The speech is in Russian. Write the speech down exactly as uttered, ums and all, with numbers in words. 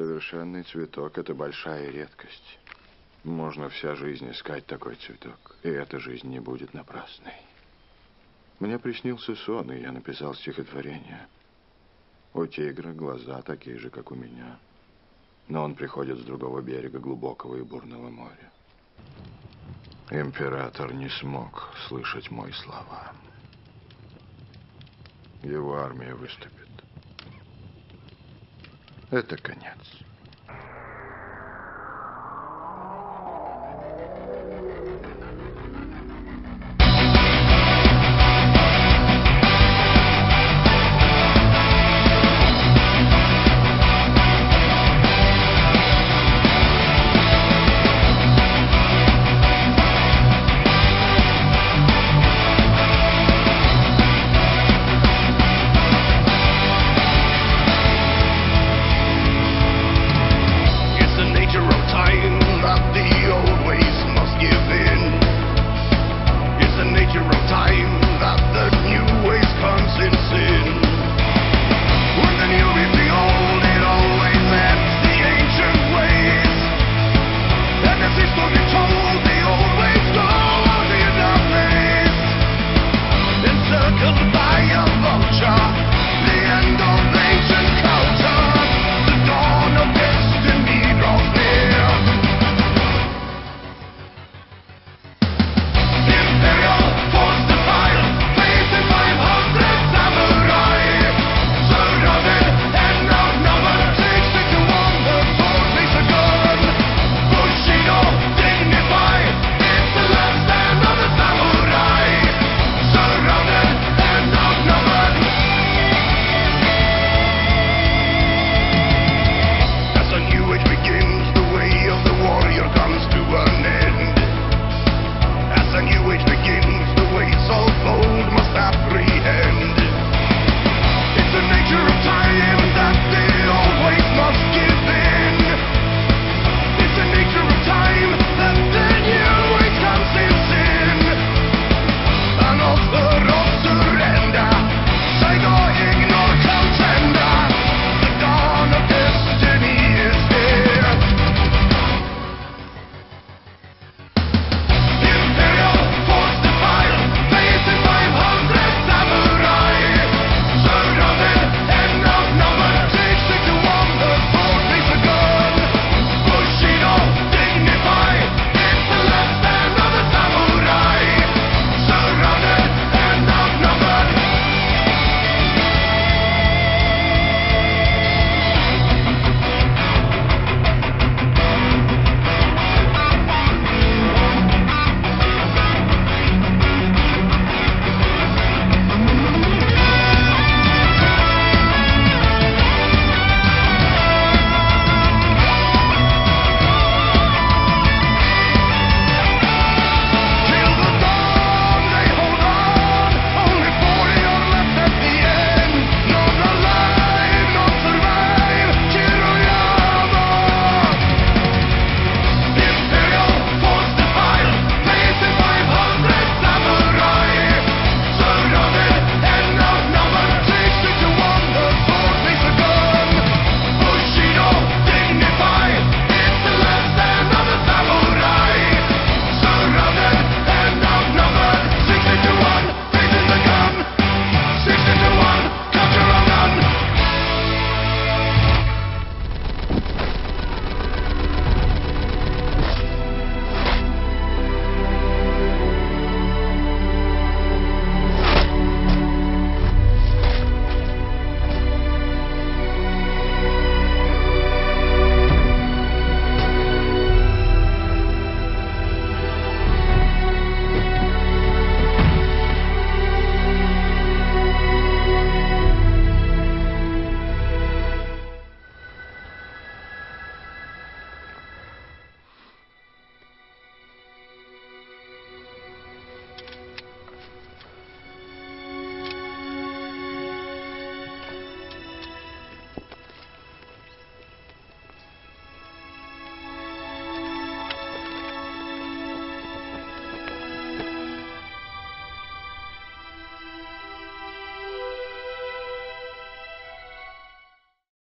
Совершенный цветок – это большая редкость. Можно вся жизнь искать такой цветок, и эта жизнь не будет напрасной. Мне приснился сон, и я написал стихотворение. У тигра глаза такие же, как у меня, но он приходит с другого берега глубокого и бурного моря. Император не смог слышать мои слова. Его армия выступит. Это конец.